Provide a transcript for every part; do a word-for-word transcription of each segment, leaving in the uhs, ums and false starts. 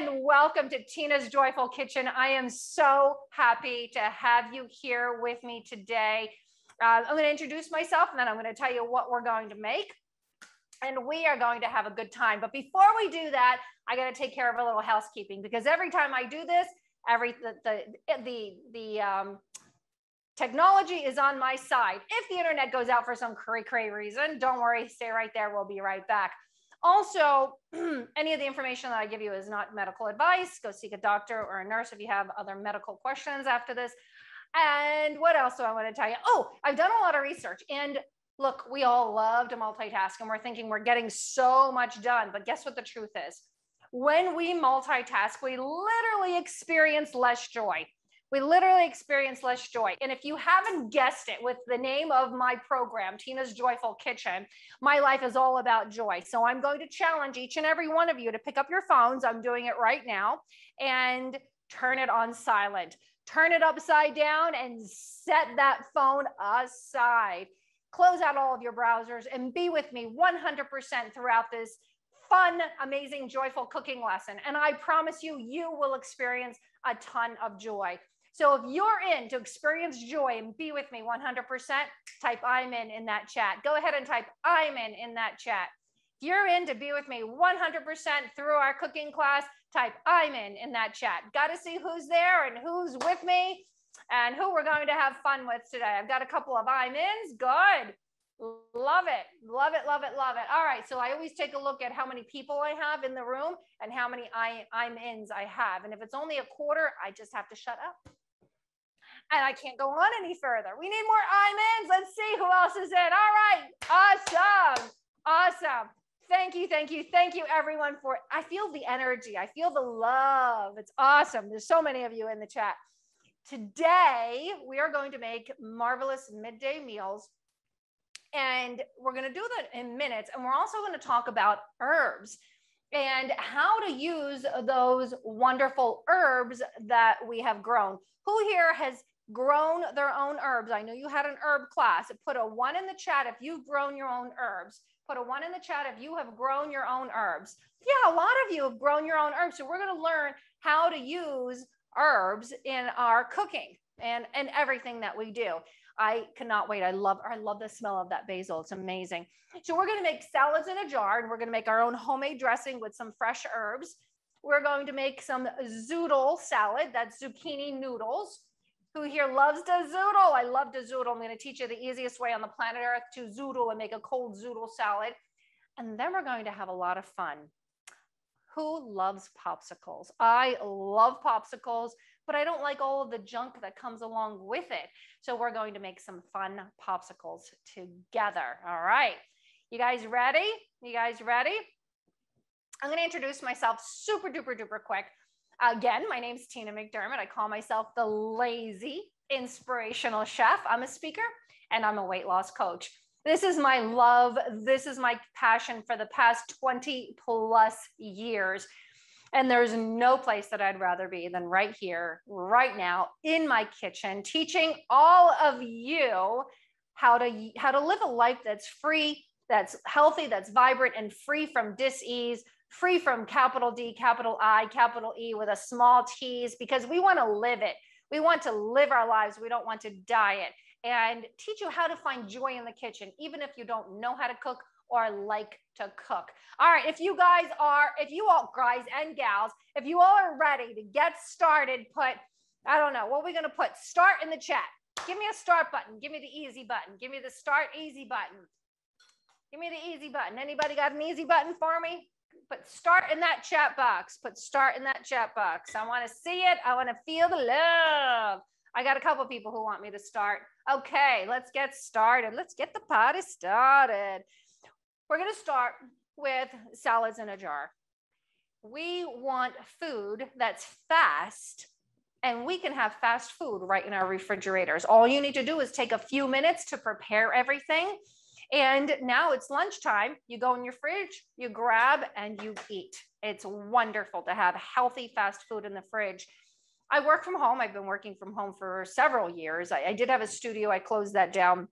and welcome to Tina's Joyful Kitchen. I am so happy to have you here with me today. Uh, I'm going to introduce myself and then I'm going to tell you what we're going to make. And we are going to have a good time. But before we do that, I got to take care of a little housekeeping, because every time I do this, every the the the, the um, technology is on my side. If the internet goes out for some cray cray reason, don't worry, stay right there. We'll be right back. Also, any of the information that I give you is not medical advice. Go seek a doctor or a nurse if you have other medical questions after this. And what else do I want to tell you? Oh, I've done a lot of research, and look, we all love to multitask and we're thinking we're getting so much done, but guess what the truth is? When we multitask, we literally experience less joy. We literally experience less joy. And if you haven't guessed it with the name of my program, Tina's Joyful Kitchen, my life is all about joy. So I'm going to challenge each and every one of you to pick up your phones. I'm doing it right now, and turn it on silent. Turn it upside down and set that phone aside. Close out all of your browsers and be with me one hundred percent throughout this fun, amazing, joyful cooking lesson. And I promise you, you will experience a ton of joy. So if you're in to experience joy and be with me one hundred percent, type I'm in in that chat. Go ahead and type I'm in in that chat. If you're in to be with me one hundred percent through our cooking class, type I'm in in that chat. Got to see who's there and who's with me and who we're going to have fun with today. I've got a couple of I'm ins. Good. Love it. Love it. Love it. Love it. All right. So I always take a look at how many people I have in the room and how many I, I'm ins I have. And if it's only a quarter, I just have to shut up. And I can't go on any further. We need more I'm ins. Let's see who else is in. All right. Awesome. Awesome. Thank you, thank you, thank you, everyone, for, I feel the energy. I feel the love. It's awesome. There's so many of you in the chat. Today, we are going to make marvelous midday meals, and we're going to do that in minutes. And we're also going to talk about herbs and how to use those wonderful herbs that we have grown. Who here has grown their own herbs? I know you had an herb class. Put a one in the chat if you've grown your own herbs. Put a one in the chat if you have grown your own herbs. Yeah, a lot of you have grown your own herbs. So we're going to learn how to use herbs in our cooking and, and everything that we do. I cannot wait. I love, I love the smell of that basil. It's amazing. So we're going to make salads in a jar, and we're going to make our own homemade dressing with some fresh herbs. We're going to make some zoodle salad. That's zucchini noodles. Who here loves to zoodle? I love to zoodle. I'm going to teach you the easiest way on the planet Earth to zoodle and make a cold zoodle salad. And then we're going to have a lot of fun. Who loves popsicles? I love popsicles, but I don't like all of the junk that comes along with it. So we're going to make some fun popsicles together. All right. You guys ready? You guys ready? I'm going to introduce myself super duper duper quick. Again, my name's Tina McDermott. I call myself the lazy inspirational chef. I'm a speaker and I'm a weight loss coach. This is my love. This is my passion for the past twenty plus years. And there's no place that I'd rather be than right here, right now in my kitchen, teaching all of you how to, how to live a life that's free, that's healthy, that's vibrant, and free from dis-ease, free from capital D, capital I, capital E with a small T's, because we want to live it. We want to live our lives. We don't want to diet, and teach you how to find joy in the kitchen, even if you don't know how to cook or like to cook. All right. If you guys are, if you all guys and gals, if you all are ready to get started, put, I don't know, what are we going to put? Start in the chat. Give me a start button. Give me the easy button. Give me the start easy button. Give me the easy button. Anybody got an easy button for me? Put start in that chat box. Put start in that chat box. I want to see it. I want to feel the love. I got a couple of people who want me to start. Okay, let's get started. Let's get the party started. We're going to start with salads in a jar. We want food that's fast, and we can have fast food right in our refrigerators. All you need to do is take a few minutes to prepare everything. And now it's lunchtime. You go in your fridge, you grab, and you eat. It's wonderful to have healthy fast food in the fridge. I work from home. I've been working from home for several years. I, I did have a studio. I closed that down.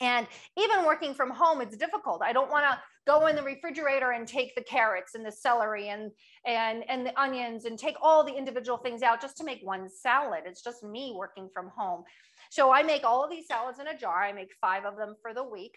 And even working from home, it's difficult. I don't want to go in the refrigerator and take the carrots and the celery and, and, and the onions and take all the individual things out just to make one salad. It's just me working from home. So I make all of these salads in a jar. I make five of them for the week.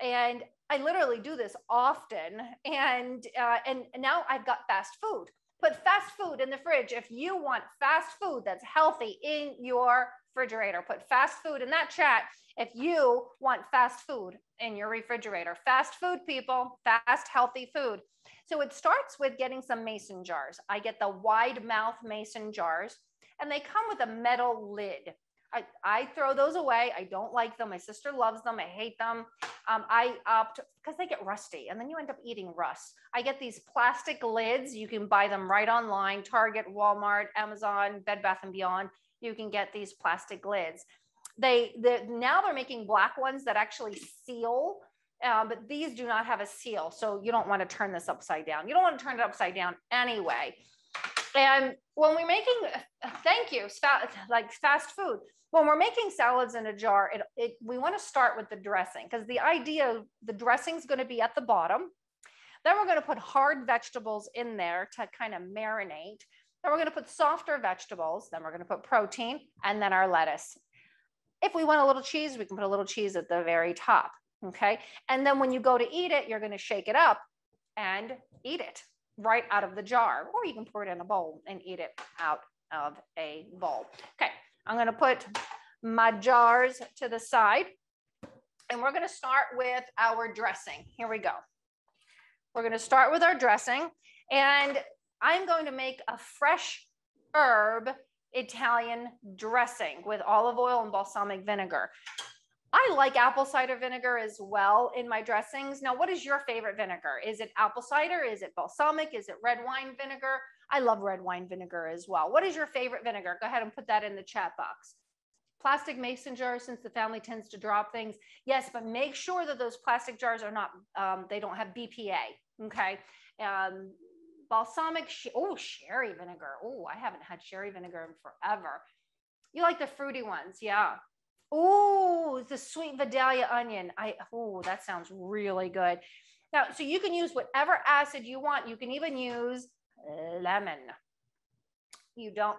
And I literally do this often. And, uh, and now I've got fast food. Put fast food in the fridge. If you want fast food that's healthy in your refrigerator, put fast food in that chat. If you want fast food in your refrigerator, fast food people, fast, healthy food. So it starts with getting some mason jars. I get the wide mouth mason jars and they come with a metal lid. I, I throw those away. I don't like them. My sister loves them. I hate them. Um, I opt because they get rusty and then you end up eating rust. I get these plastic lids. You can buy them right online, Target, Walmart, Amazon, Bed Bath and Beyond. You can get these plastic lids. They now they're making black ones that actually seal, uh, but these do not have a seal. So you don't want to turn this upside down. You don't want to turn it upside down anyway. And when we're making, thank you, like fast food, when we're making salads in a jar, it, it, we want to start with the dressing because the idea, the dressing is going to be at the bottom. Then we're going to put hard vegetables in there to kind of marinate. Then we're going to put softer vegetables. Then we're going to put protein and then our lettuce. If we want a little cheese, we can put a little cheese at the very top. Okay. And then when you go to eat it, you're going to shake it up and eat it right out of the jar, or you can pour it in a bowl and eat it out of a bowl. Okay. I'm going to put my jars to the side and we're going to start with our dressing. Here we go. We're going to start with our dressing and I'm going to make a fresh herb Italian dressing with olive oil and balsamic vinegar. I like apple cider vinegar as well in my dressings. Now, what is your favorite vinegar? Is it apple cider? Is it balsamic? Is it red wine vinegar? I love red wine vinegar as well. What is your favorite vinegar? Go ahead and put that in the chat box. Plastic mason jars, since the family tends to drop things. Yes, but make sure that those plastic jars are not, um, they don't have B P A, okay? Um, balsamic, oh, sherry vinegar. Oh, I haven't had sherry vinegar in forever. You like the fruity ones, yeah. Oh, the sweet Vidalia onion. I, oh, that sounds really good. Now, so you can use whatever acid you want. You can even use lemon. You don't.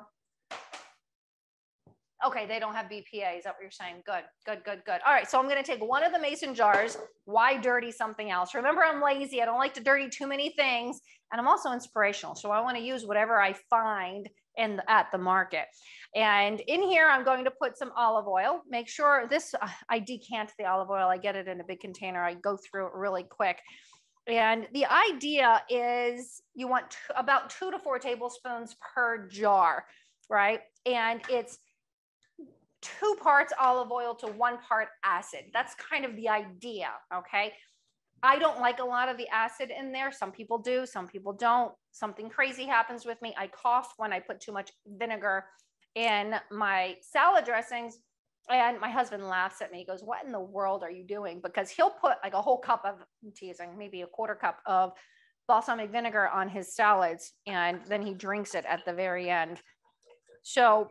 Okay, they don't have B P A. Is that what you're saying? Good, good, good, good. All right, so I'm going to take one of the mason jars. Why dirty something else? Remember, I'm lazy. I don't like to dirty too many things. And I'm also inspirational. So I want to use whatever I find in the, at the market. And in here, I'm going to put some olive oil. Make sure this, I decant the olive oil. I get it in a big container. I go through it really quick. And the idea is you want about two to four tablespoons per jar, right? And it's two parts olive oil to one part acid. That's kind of the idea, okay? I don't like a lot of the acid in there. Some people do, some people don't. Something crazy happens with me. I cough when I put too much vinegar in my salad dressings. And my husband laughs at me. He goes, what in the world are you doing? Because he'll put like a whole cup of, I'm teasing, maybe a quarter cup of balsamic vinegar on his salads. And then he drinks it at the very end. So,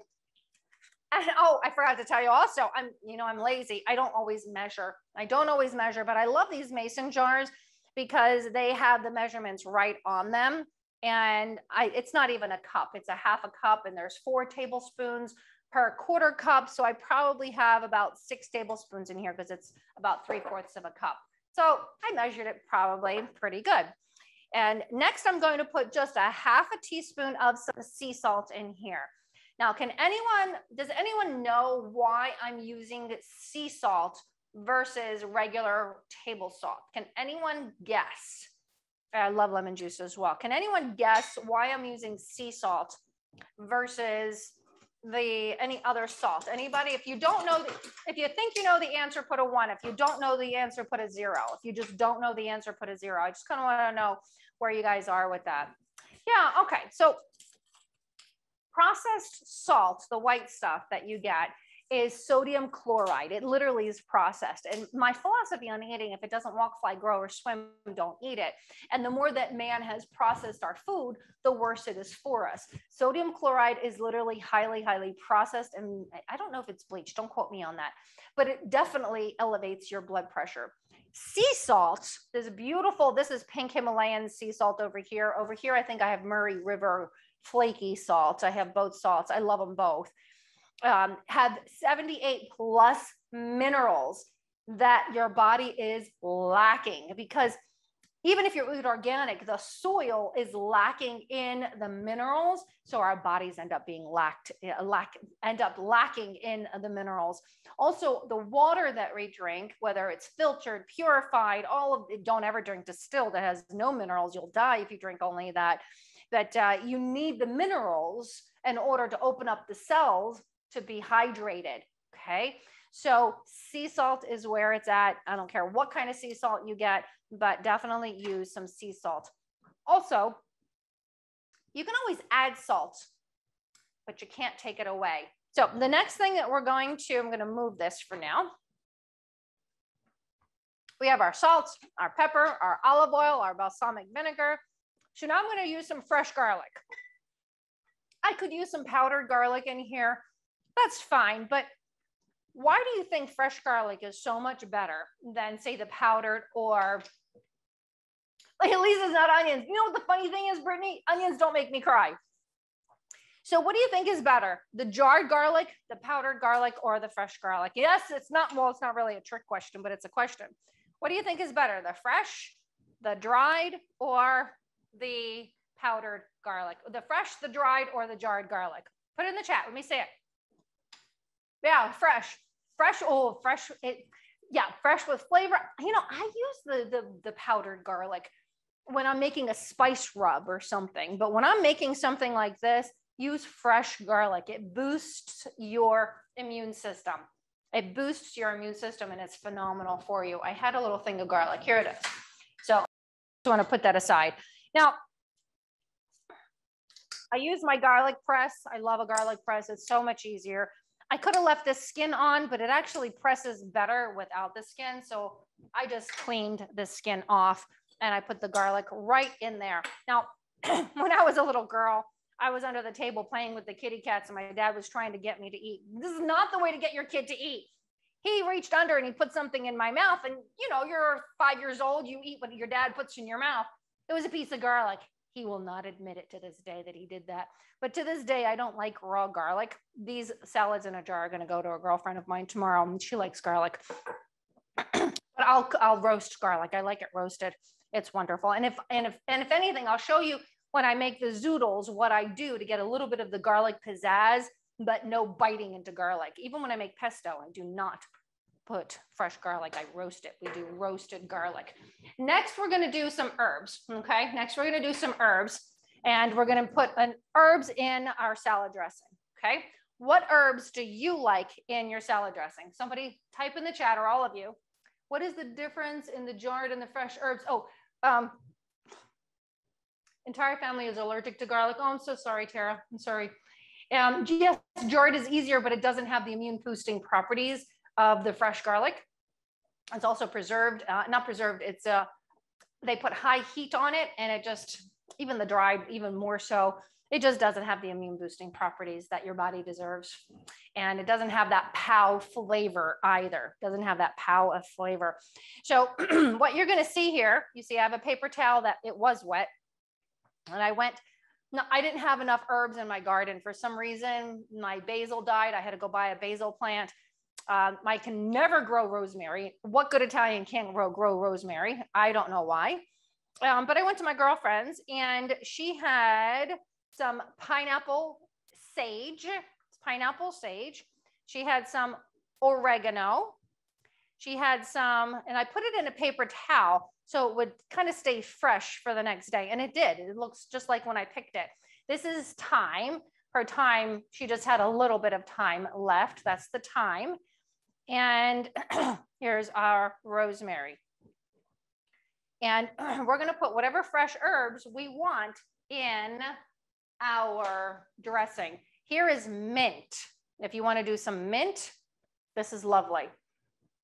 and, oh, I forgot to tell you also, I'm, you know, I'm lazy. I don't always measure. I don't always measure, but I love these mason jars because they have the measurements right on them. And I, it's not even a cup. It's a half a cup and there's four tablespoons per quarter cup. So I probably have about six tablespoons in here because it's about three fourths of a cup. So I measured it probably pretty good. And next I'm going to put just a half a teaspoon of some sea salt in here. Now, can anyone, does anyone know why I'm using sea salt versus regular table salt? Can anyone guess? I love lemon juice as well. Can anyone guess why I'm using sea salt versus the any other salt? Anybody? If you don't know, if you think you know the answer, put a one. If you don't know the answer, put a zero. If you just don't know the answer, put a zero. I just kind of want to know where you guys are with that. Yeah. Okay. So processed salt, the white stuff that you get, is sodium chloride. It literally is processed. And my philosophy on eating, if it doesn't walk, fly, grow, or swim, don't eat it. And the more that man has processed our food, the worse it is for us. Sodium chloride is literally highly, highly processed. And I don't know if it's bleach. Don't quote me on that. But it definitely elevates your blood pressure. sea salt. This is beautiful. This is pink Himalayan sea salt over here. Over here, I think I have Murray River flaky salt. I have both salts. I love them both. Um, have seventy-eight plus minerals that your body is lacking, because even if you eat organic, the soil is lacking in the minerals. So our bodies end up being lacked, lack, end up lacking in the minerals. Also, the water that we drink, whether it's filtered, purified, all of it, don't ever drink distilled. That has no minerals. You'll die if you drink only that. But uh, you need the minerals in order to open up the cells to be hydrated, okay? So sea salt is where it's at. I don't care what kind of sea salt you get, but definitely use some sea salt. Also, you can always add salt, but you can't take it away. So the next thing that we're going to, I'm gonna move this for now. We have our salt, our pepper, our olive oil, our balsamic vinegar. So now I'm gonna use some fresh garlic. I could use some powdered garlic in here, that's fine, but why do you think fresh garlic is so much better than, say, the powdered or, like, at least it's not onions? You know what the funny thing is, Brittany? Onions don't make me cry. So what do you think is better, the jarred garlic, the powdered garlic, or the fresh garlic? Yes, it's not, well, it's not really a trick question, but it's a question. What do you think is better, the fresh, the dried, or the powdered garlic? The fresh, the dried, or the jarred garlic? Put it in the chat. Let me see it. Yeah, fresh, fresh, oh, fresh, it, yeah, fresh with flavor. You know, I use the, the, the powdered garlic when I'm making a spice rub or something, but when I'm making something like this, use fresh garlic. It boosts your immune system. It boosts your immune system and it's phenomenal for you. I had a little thing of garlic, here it is. So I just wanna put that aside. Now, I use my garlic press. I love a garlic press, it's so much easier. I could have left this skin on, but it actually presses better without the skin. So I just cleaned the skin off and I put the garlic right in there. Now, when I was a little girl, I was under the table playing with the kitty cats and my dad was trying to get me to eat. This is not the way to get your kid to eat. He reached under and he put something in my mouth and, you know, you're five years old, you eat what your dad puts in your mouth. It was a piece of garlic. He will not admit it to this day that he did that. But to this day, I don't like raw garlic. These salads in a jar are going to go to a girlfriend of mine tomorrow, and she likes garlic. But I'll I'll roast garlic. I like it roasted. It's wonderful. And if and if and if anything, I'll show you when I make the zoodles what I do to get a little bit of the garlic pizzazz, but no biting into garlic. Even when I make pesto, I do not put fresh garlic, I roast it. We do roasted garlic. Next, we're gonna do some herbs, okay? Next, we're gonna do some herbs and we're gonna put an herbs in our salad dressing, okay? What herbs do you like in your salad dressing? Somebody type in the chat, or all of you. What is the difference in the jarred and the fresh herbs? Oh, um, entire family is allergic to garlic. Oh, I'm so sorry, Tara, I'm sorry. Um, yes, jarred is easier, but it doesn't have the immune boosting properties of the fresh garlic. It's also preserved, uh, not preserved, it's, uh, they put high heat on it and it just, even the dried, even more so, it just doesn't have the immune boosting properties that your body deserves. And it doesn't have that pow flavor either. Doesn't have that pow of flavor. So what you're gonna see here, you see I have a paper towel that it was wet and I went, no, I didn't have enough herbs in my garden. For some reason, my basil died. I had to go buy a basil plant. Um, I can never grow rosemary. What good Italian can grow, grow rosemary? I don't know why. Um, but I went to my girlfriend's and she had some pineapple sage, pineapple sage. She had some oregano. She had some, and I put it in a paper towel so it would kind of stay fresh for the next day. And it did. It looks just like when I picked it. This is thyme. Her thyme, she just had a little bit of thyme left. That's the thyme. And here's our rosemary. And we're gonna put whatever fresh herbs we want in our dressing. Here is mint. If you wanna do some mint, this is lovely.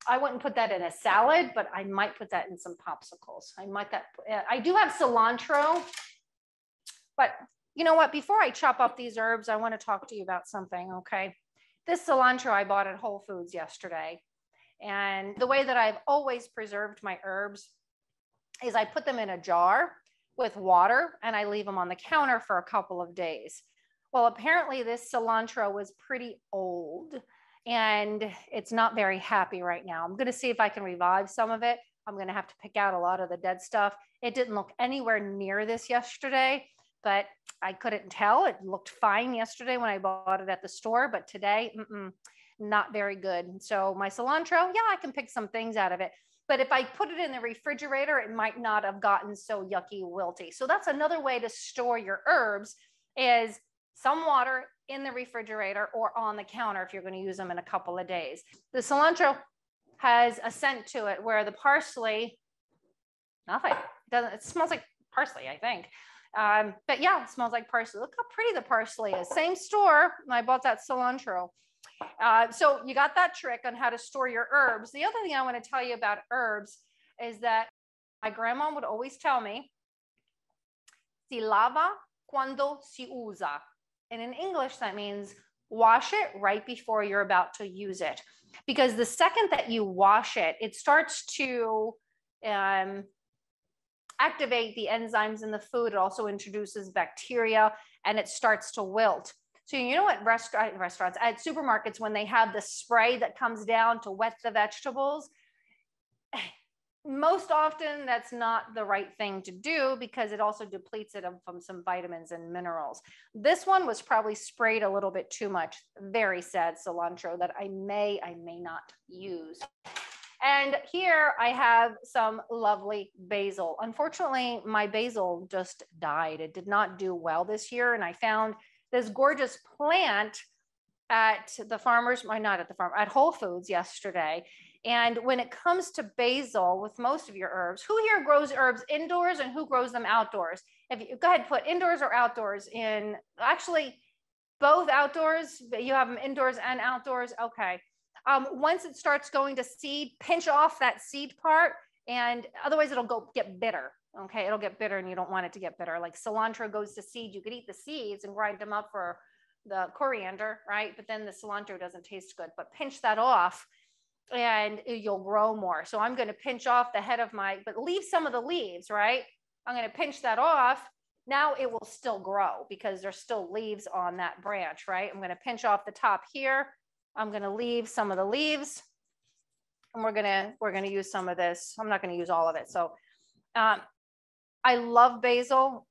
I wouldn't put that in a salad, but I might put that in some popsicles. I might that, I do have cilantro, but you know what, before I chop up these herbs, I wanna talk to you about something, okay? This cilantro I bought at Whole Foods yesterday, And the way that I've always preserved my herbs is I put them in a jar with water and I leave them on the counter for a couple of days. Well, apparently this cilantro was pretty old and it's not very happy right now. I'm going to see if I can revive some of it. I'm going to have to pick out a lot of the dead stuff. It didn't look anywhere near this yesterday, but I couldn't tell. It looked fine yesterday when I bought it at the store, but today, mm-mm, not very good. So my cilantro, yeah, I can pick some things out of it. But if I put it in the refrigerator, it might not have gotten so yucky wilty. So that's another way to store your herbs is some water in the refrigerator or on the counter if you're going to use them in a couple of days. The cilantro has a scent to it where the parsley, nothing, doesn't, it smells like parsley, I think. Um, but yeah, it smells like parsley. Look how pretty the parsley is. Same store, and I bought that cilantro. Uh, so you got that trick on how to store your herbs. The other thing I want to tell you about herbs is that my grandma would always tell me, si lava cuando si usa. And in English, that means wash it right before you're about to use it. Because the second that you wash it, it starts to um, activate the enzymes in the food. It also introduces bacteria and it starts to wilt. So you know at restaurant, restaurants, at supermarkets, when they have the spray that comes down to wet the vegetables, most often that's not the right thing to do because it also depletes it from some vitamins and minerals. This one was probably sprayed a little bit too much. Very sad cilantro that I may, I may not use. And here I have some lovely basil. Unfortunately, my basil just died. It did not do well this year, and I found this gorgeous plant at the farmers, or not at the farm, at Whole Foods yesterday. And when it comes to basil with most of your herbs, who here grows herbs indoors and who grows them outdoors? If you go ahead, put indoors or outdoors in, actually both outdoors, but you have them indoors and outdoors. Okay. Um, once it starts going to seed, pinch off that seed part and otherwise it'll go get bitter. Okay, it'll get bitter and you don't want it to get bitter. Like cilantro goes to seed. You could eat the seeds and grind them up for the coriander, right? But then the cilantro doesn't taste good, but pinch that off and you'll grow more. So I'm going to pinch off the head of my, but leave some of the leaves, right? I'm going to pinch that off. Now it will still grow because there's still leaves on that branch, right? I'm going to pinch off the top here. I'm going to leave some of the leaves and we're going to, we're going to use some of this. I'm not going to use all of it. So, um, I love basil,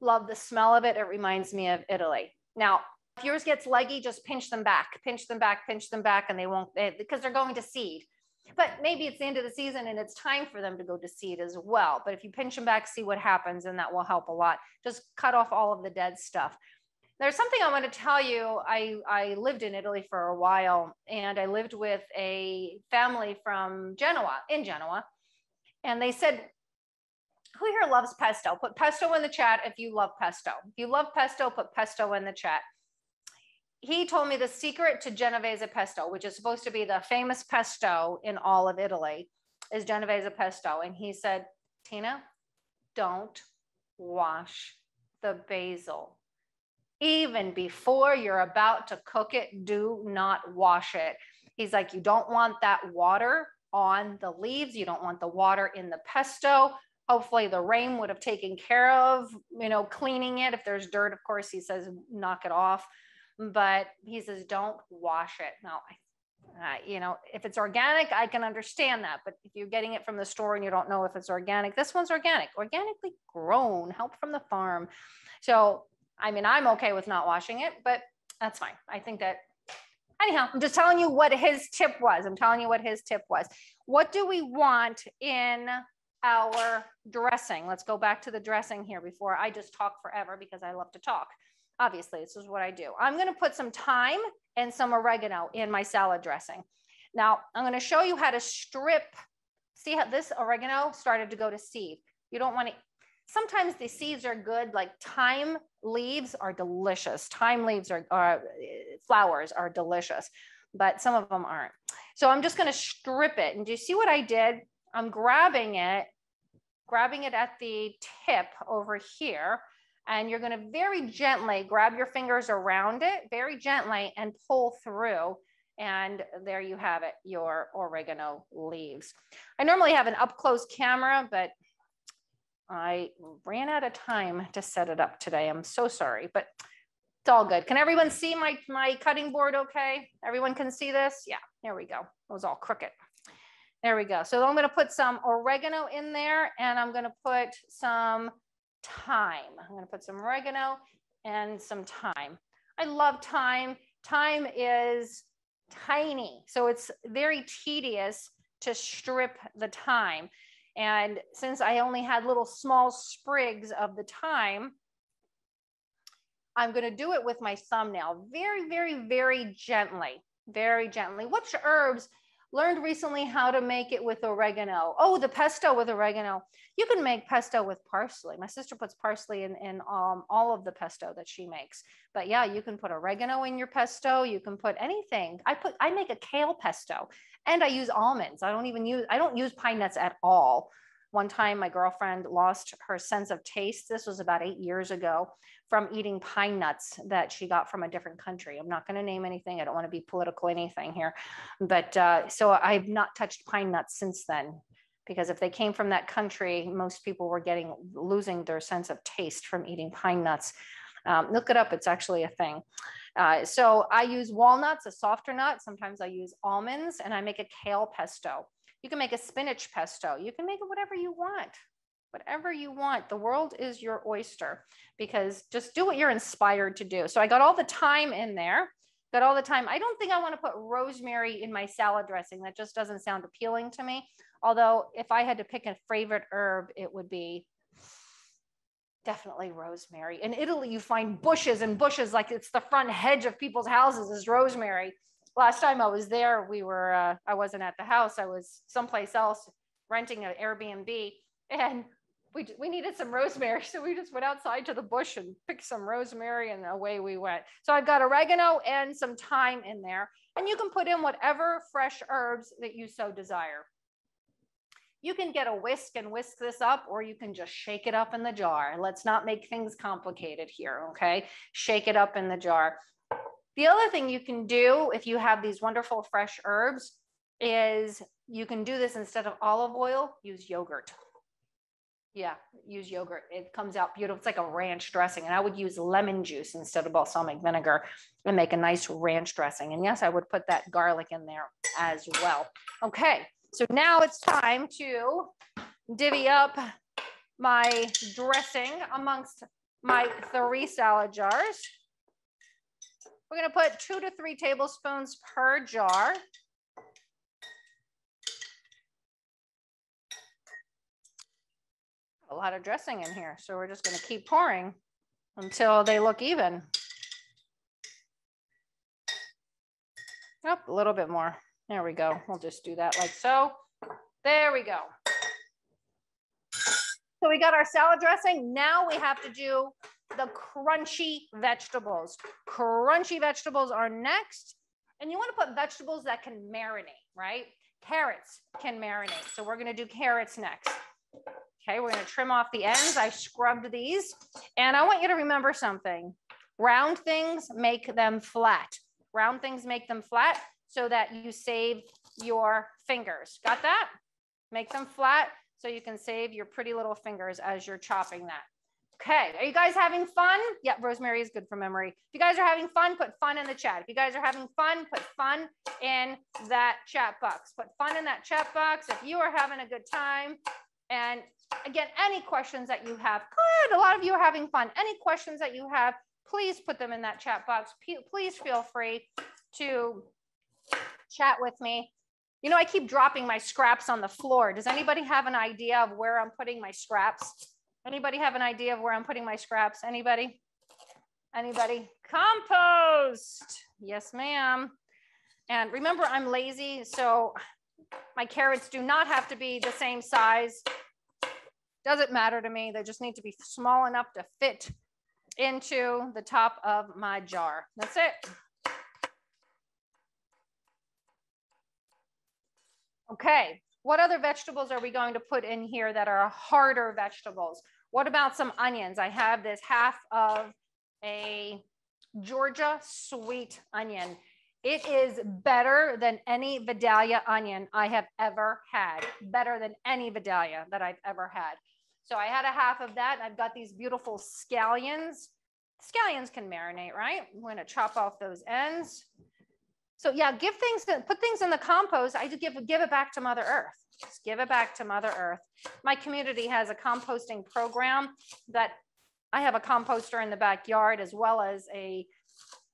love the smell of it. It reminds me of Italy. Now, if yours gets leggy, just pinch them back, pinch them back, pinch them back, and they won't, they, because they're going to seed. But maybe it's the end of the season and it's time for them to go to seed as well. But if you pinch them back, see what happens, and that will help a lot. Just cut off all of the dead stuff. There's something I want to tell you. I, I lived in Italy for a while, and I lived with a family from Genoa, in Genoa, and they said, who here loves pesto? Put pesto in the chat if you love pesto. If you love pesto, put pesto in the chat. He told me the secret to Genovese pesto, which is supposed to be the famous pesto in all of Italy, is Genovese pesto. And he said, Tina, don't wash the basil. Even before you're about to cook it, do not wash it. He's like, you don't want that water on the leaves. You don't want the water in the pesto. Hopefully the rain would have taken care of, you know, cleaning it. If there's dirt, of course, he says, knock it off. But he says, don't wash it. Now, uh, you know, if it's organic, I can understand that. But if you're getting it from the store and you don't know if it's organic, this one's organic, organically grown, help from the farm. So, I mean, I'm okay with not washing it, but that's fine. I think that anyhow, I'm just telling you what his tip was. I'm telling you what his tip was. What do we want in our dressing? Let's go back to the dressing here before I just talk forever because I love to talk. Obviously, this is what I do. I'm going to put some thyme and some oregano in my salad dressing. Now, I'm going to show you how to strip. See how this oregano started to go to seed. You don't want to. Sometimes the seeds are good, like thyme leaves are delicious. Thyme leaves are, are flowers are delicious, but some of them aren't. So I'm just going to strip it. And do you see what I did? I'm grabbing it, grabbing it at the tip over here, and you're going to very gently grab your fingers around it, very gently, and pull through And there you have it, your oregano leaves. I normally have an up close camera, but I ran out of time to set it up today. I'm so sorry, but it's all good. Can everyone see my, my cutting board okay? Everyone can see this? Yeah, there we go. It was all crooked. There we go. So I'm gonna put some oregano in there, and I'm gonna put some thyme. I'm gonna put some oregano and some thyme. I love thyme. Thyme is tiny, so it's very tedious to strip the thyme. And since I only had little small sprigs of the thyme, I'm gonna do it with my thumbnail very, very, very gently, very gently. Which herbs? Learned recently how to make it with oregano. Oh, the pesto with oregano. You can make pesto with parsley. My sister puts parsley in, in um, all of the pesto that she makes. But yeah, you can put oregano in your pesto. You can put anything. I put, I make a kale pesto, and I use almonds. I don't even use, I don't use pine nuts at all. One time my girlfriend lost her sense of taste. This was about eight years ago from eating pine nuts that she got from a different country. I'm not going to name anything. I don't want to be political anything here, but uh, so I've not touched pine nuts since then, because if they came from that country, most people were getting, losing their sense of taste from eating pine nuts. Um, look it up. It's actually a thing. Uh, so I use walnuts, a softer nut. Sometimes I use almonds, and I make a kale pesto. You can make a spinach pesto. You can make it whatever you want, whatever you want. The world is your oyster, because just do what you're inspired to do. So I got all the thyme in there, got all the thyme. I don't think I want to put rosemary in my salad dressing. That just doesn't sound appealing to me. Although if I had to pick a favorite herb, it would be definitely rosemary. In Italy, you find bushes and bushes, like it's the front hedge of people's houses is rosemary. Last time I was there, we were, uh, I wasn't at the house. I was someplace else renting an Airbnb, and we, we needed some rosemary. So we just went outside to the bush and picked some rosemary, and away we went. So I've got oregano and some thyme in there, and you can put in whatever fresh herbs that you so desire. You can get a whisk and whisk this up, or you can just shake it up in the jar. Let's not make things complicated here, okay? Shake it up in the jar. The other thing you can do if you have these wonderful fresh herbs is you can do this instead of olive oil, use yogurt. Yeah, use yogurt. It comes out beautiful. It's like a ranch dressing. And I would use lemon juice instead of balsamic vinegar and make a nice ranch dressing. And yes, I would put that garlic in there as well. Okay, so now it's time to divvy up my dressing amongst my three salad jars. We're going to put two to three tablespoons per jar. A lot of dressing in here, so we're just going to keep pouring until they look even. Oh, a little bit more. There we go. We'll just do that like so. There we go. So we got our salad dressing. Now we have to do the crunchy vegetables. Crunchy vegetables are next. And you want to put vegetables that can marinate, right? Carrots can marinate. So we're going to do carrots next. Okay, we're going to trim off the ends. I scrubbed these. And I want you to remember something. Round things make them flat. Round things make them flat so that you save your fingers. Got that? Make them flat so you can save your pretty little fingers as you're chopping that. Okay, are you guys having fun? Yeah, rosemary is good for memory. If you guys are having fun, put fun in the chat. If you guys are having fun, put fun in that chat box. Put fun in that chat box if you are having a good time. And again, any questions that you have, good, a lot of you are having fun. Any questions that you have, please put them in that chat box. Please feel free to chat with me. You know, I keep dropping my scraps on the floor. Does anybody have an idea of where I'm putting my scraps? Anybody have an idea of where I'm putting my scraps? Anybody? Anybody? Compost. Yes, ma'am. And remember, I'm lazy, so my carrots do not have to be the same size. Doesn't matter to me. They just need to be small enough to fit into the top of my jar. That's it. Okay. What other vegetables are we going to put in here that are harder vegetables? What about some onions? I have this half of a Georgia sweet onion, It is better than any Vidalia onion I have ever had, better than any Vidalia that I've ever had. So I had a half of that. I've got these beautiful scallions. Scallions can marinate, right? I'm going to chop off those ends. So yeah, give things, to, put things in the compost. I do give, give it back to Mother Earth. Just give it back to Mother Earth. My community has a composting program that I have a composter in the backyard, as well as a,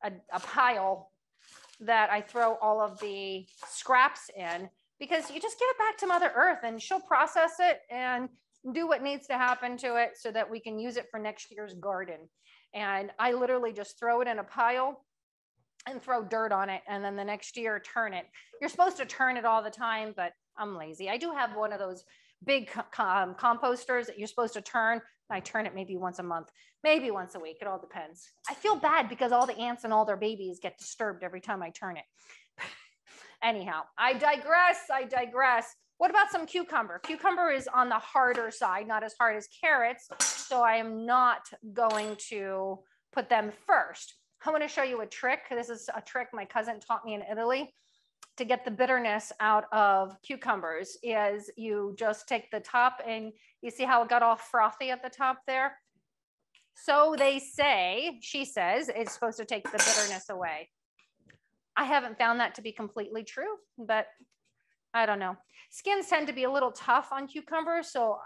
a, a pile that I throw all of the scraps in, because you just give it back to Mother Earth and she'll process it and do what needs to happen to it so that we can use it for next year's garden. And I literally just throw it in a pile and throw dirt on it. And then the next year, turn it. You're supposed to turn it all the time, but I'm lazy. I do have one of those big um, composters that you're supposed to turn. I turn it maybe once a month, maybe once a week. It all depends. I feel bad because all the ants and all their babies get disturbed every time I turn it. Anyhow, I digress. I digress. What about some cucumber? Cucumber is on the harder side, not as hard as carrots. So I am not going to put them first. I want to show you a trick. This is a trick my cousin taught me in Italy to get the bitterness out of cucumbers. Is you just take the top, and you see how it got all frothy at the top there? So they say, she says, it's supposed to take the bitterness away. I haven't found that to be completely true, but I don't know. Skins tend to be a little tough on cucumbers, so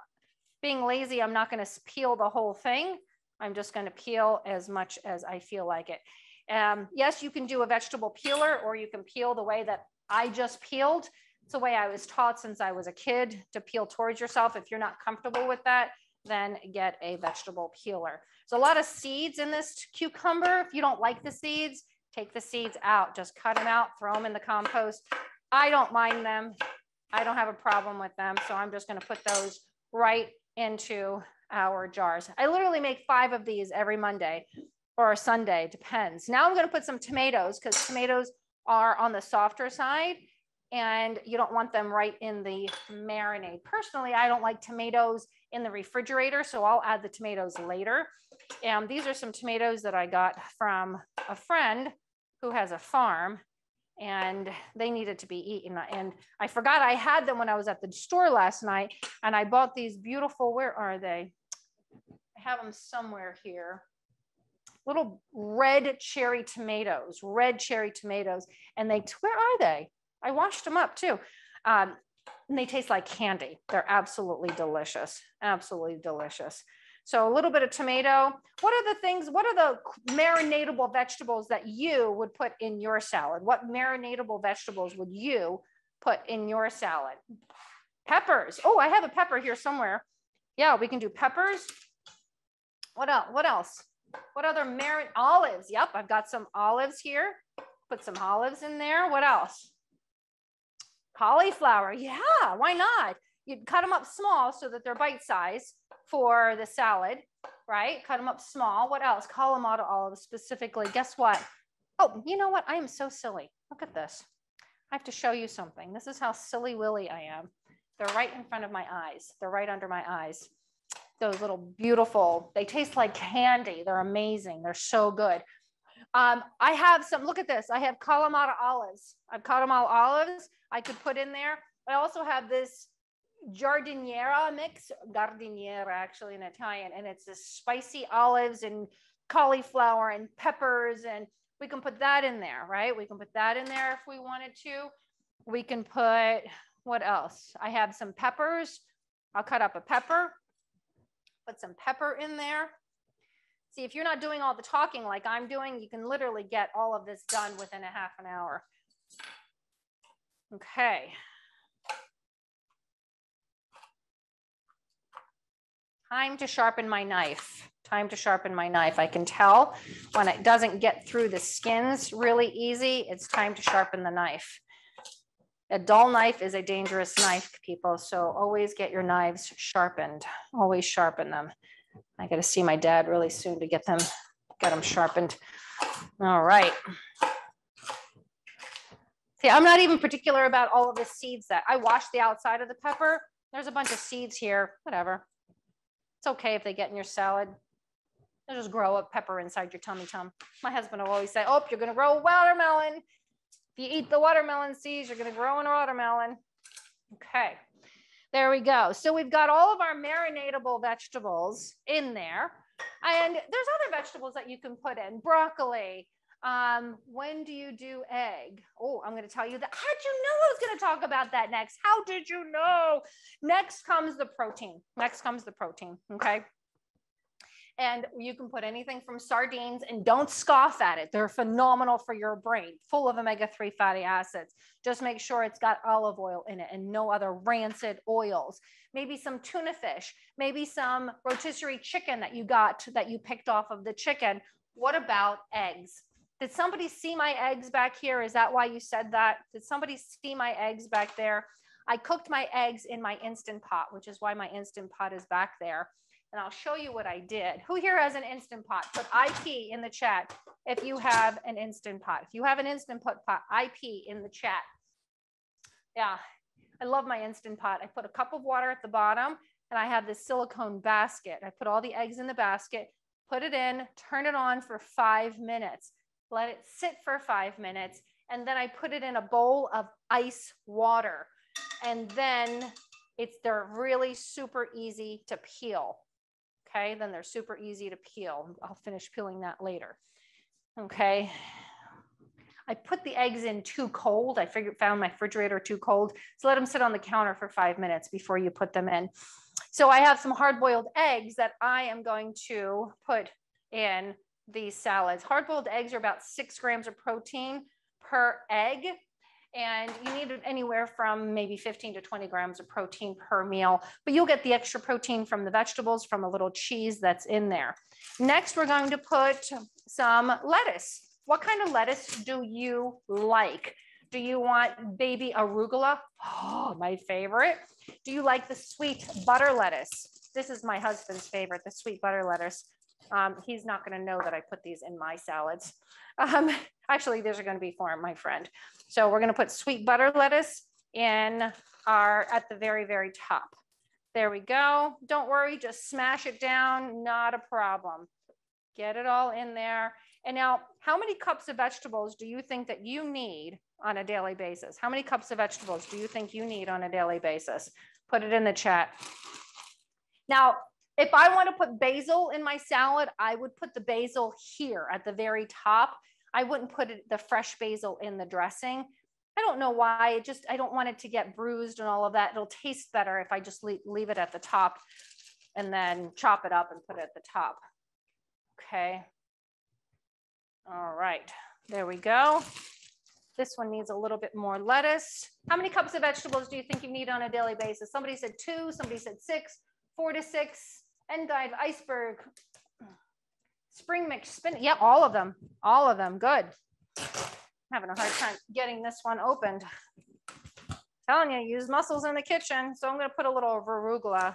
being lazy, I'm not going to peel the whole thing. I'm just going to peel as much as I feel like it. Um, yes, you can do a vegetable peeler, or you can peel the way that I just peeled. It's the way I was taught since I was a kid, to peel towards yourself. If you're not comfortable with that, then get a vegetable peeler. There's a lot of seeds in this cucumber. If you don't like the seeds, take the seeds out, just cut them out, throw them in the compost. I don't mind them. I don't have a problem with them. So I'm just going to put those right into our jars. I literally make five of these every Monday or a Sunday, depends. Now I'm going to put some tomatoes, because tomatoes are on the softer side and you don't want them right in the marinade. Personally, I don't like tomatoes in the refrigerator, so I'll add the tomatoes later. And these are some tomatoes that I got from a friend who has a farm, and they needed to be eaten. And I forgot I had them when I was at the store last night, and I bought these beautiful, where are they? I have them somewhere here. Little red cherry tomatoes, red cherry tomatoes. And they, where are they? I washed them up too. Um, and they taste like candy. They're absolutely delicious, absolutely delicious. So a little bit of tomato. What are the things, what are the marinatable vegetables that you would put in your salad? What marinatable vegetables would you put in your salad? Peppers. Oh, I have a pepper here somewhere. Yeah, we can do peppers. What else? What else? What other marin, olives? Yep, I've got some olives here. Put some olives in there. What else? Cauliflower. Yeah, why not? You cut them up small so that they're bite-sized for the salad, right? Cut them up small. What else? Kalamata olives specifically. Guess what? Oh, you know what? I am so silly. Look at this. I have to show you something. This is how silly willy I am. They're right in front of my eyes. They're right under my eyes. Those little beautiful, they taste like candy. They're amazing. They're so good. Um, I have some, look at this. I have Kalamata olives. I've Kalamata olives I could put in there. I also have this giardiniera mix, giardiniera actually in Italian, and it's this spicy olives and cauliflower and peppers, and we can put that in there, right? We can put that in there if we wanted to. We can put, what else? I have some peppers. I'll cut up a pepper, put some pepper in there. See, if you're not doing all the talking like I'm doing, you can literally get all of this done within a half an hour. Okay. Time to sharpen my knife. Time to sharpen my knife. I can tell when it doesn't get through the skins really easy, it's time to sharpen the knife. A dull knife is a dangerous knife, people. So always get your knives sharpened. Always sharpen them. I got to see my dad really soon to get them, get them sharpened. All right. See, I'm not even particular about all of the seeds that I washed the outside of the pepper. There's a bunch of seeds here, whatever. It's okay if they get in your salad. They'll just grow a pepper inside your tummy tum. My husband will always say, oh, you're going to grow a watermelon. If you eat the watermelon seeds, you're gonna grow in a watermelon. Okay, there we go. So we've got all of our marinatable vegetables in there. And there's other vegetables that you can put in, broccoli. Um, when do you do egg? Oh, I'm gonna tell you that. How'd you know I was gonna talk about that next? How did you know? Next comes the protein. Next comes the protein, okay? And you can put anything from sardines, and don't scoff at it. They're phenomenal for your brain, full of omega three fatty acids. Just make sure it's got olive oil in it and no other rancid oils. Maybe some tuna fish, maybe some rotisserie chicken that you got that you picked off of the chicken. What about eggs? Did somebody see my eggs back here? Is that why you said that? Did somebody see my eggs back there? I cooked my eggs in my Instant Pot, which is why my Instant Pot is back there. And I'll show you what I did. Who here has an Instant Pot? Put I P in the chat if you have an Instant Pot. If you have an Instant Pot, pot I P in the chat. Yeah, I love my Instant Pot. I put a cup of water at the bottom, and I have this silicone basket. I put all the eggs in the basket, put it in, turn it on for five minutes, let it sit for five minutes, and then I put it in a bowl of ice water. And then it's they're really super easy to peel. Okay, then they're super easy to peel. I'll finish peeling that later. Okay, I put the eggs in too cold. I figured found my refrigerator too cold. So let them sit on the counter for five minutes before you put them in. So I have some hard-boiled eggs that I am going to put in these salads. Hard-boiled eggs are about six grams of protein per egg. And you need anywhere from maybe fifteen to twenty grams of protein per meal, but you'll get the extra protein from the vegetables, from a little cheese that's in there. Next, we're going to put some lettuce. What kind of lettuce do you like? Do you want baby arugula? Oh, my favorite. Do you like the sweet butter lettuce? This is my husband's favorite, the sweet butter lettuce. Um, he's not going to know that I put these in my salads. Um, actually, these are going to be for my friend. So we're going to put sweet butter lettuce in our, at the very, very top. There we go. Don't worry, just smash it down. Not a problem. Get it all in there. And now, how many cups of vegetables do you think that you need on a daily basis? How many cups of vegetables do you think you need on a daily basis? Put it in the chat. Now, if I want to put basil in my salad, I would put the basil here at the very top. I wouldn't put it, the fresh basil in the dressing. I don't know why. It just, I don't want it to get bruised and all of that. It'll taste better if I just leave, leave it at the top and then chop it up and put it at the top. Okay. All right. There we go. This one needs a little bit more lettuce. How many cups of vegetables do you think you need on a daily basis? Somebody said two, somebody said six. Four to six, endive, iceberg, spring mix, spin. Yeah, all of them, all of them. Good. I'm having a hard time getting this one opened. I'm telling you, use mussels in the kitchen. So I'm going to put a little arugula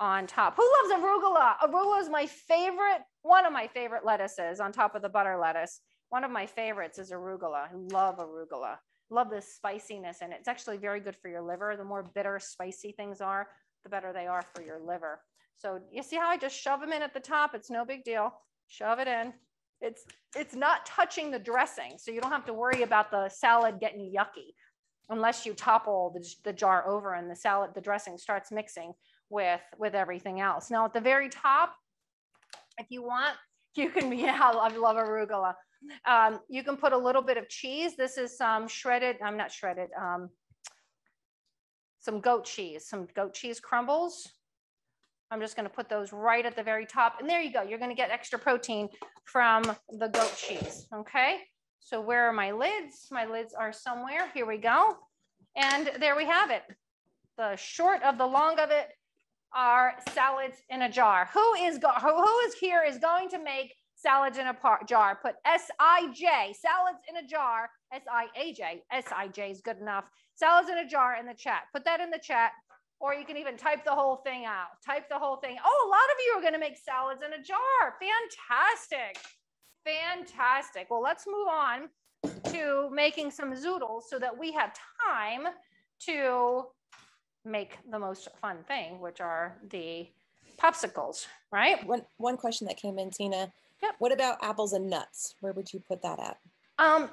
on top. Who loves arugula? Arugula is my favorite, one of my favorite lettuces on top of the butter lettuce. One of my favorites is arugula. I love arugula. Love this spiciness in it. It's actually very good for your liver. The more bitter, spicy things are, the better they are for your liver. So you see how I just shove them in at the top? It's no big deal. Shove it in. It's, it's not touching the dressing. So you don't have to worry about the salad getting yucky unless you topple the, the jar over and the salad, the dressing starts mixing with, with everything else. Now at the very top, if you want, you can be, yeah, I love, love arugula. Um, you can put a little bit of cheese. This is some shredded, I'm not shredded, um, some goat cheese, some goat cheese crumbles. I'm just gonna put those right at the very top. And there you go, you're gonna get extra protein from the goat cheese, okay? So where are my lids? My lids are somewhere, here we go. And there we have it. The short of the long of it are salads in a jar. Who is, go who is here is going to make salads in a jar? Put S I J, salads in a jar, S I A J, S I J is good enough. Salads in a jar in the chat. Put that in the chat, or you can even type the whole thing out. Type the whole thing. Oh, a lot of you are going to make salads in a jar. Fantastic. Fantastic. Well, let's move on to making some zoodles so that we have time to make the most fun thing, which are the popsicles, right? One, one question that came in, Tina. Yep. What about apples and nuts? Where would you put that at? Um,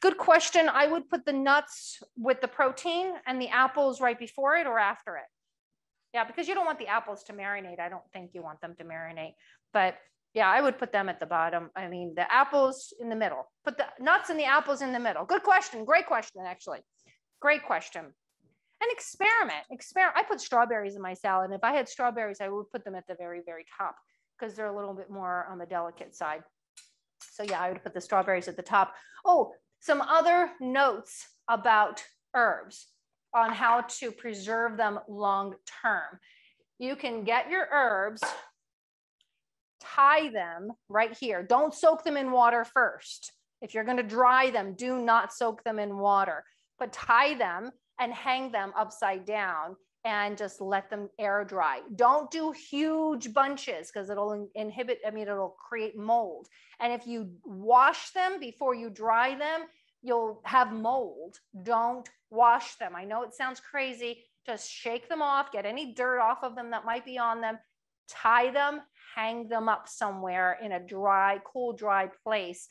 Good question. I would put the nuts with the protein and the apples right before it or after it. Yeah, because you don't want the apples to marinate. I don't think you want them to marinate, but yeah, I would put them at the bottom. I mean, the apples in the middle, put the nuts and the apples in the middle. Good question. Great question, actually. Great question. And experiment, experiment. I put strawberries in my salad. And if I had strawberries, I would put them at the very, very top because they're a little bit more on the delicate side. So yeah, I would put the strawberries at the top. Oh, some other notes about herbs on how to preserve them long term. You can get your herbs, tie them right here. Don't soak them in water first. If you're going to dry them, do not soak them in water, but tie them and hang them upside down and just let them air dry. Don't do huge bunches because it'll inhibit, I mean, it'll create mold. And if you wash them before you dry them, you'll have mold. Don't wash them. I know it sounds crazy. Just shake them off, get any dirt off of them that might be on them, tie them, hang them up somewhere in a dry, cool, dry place.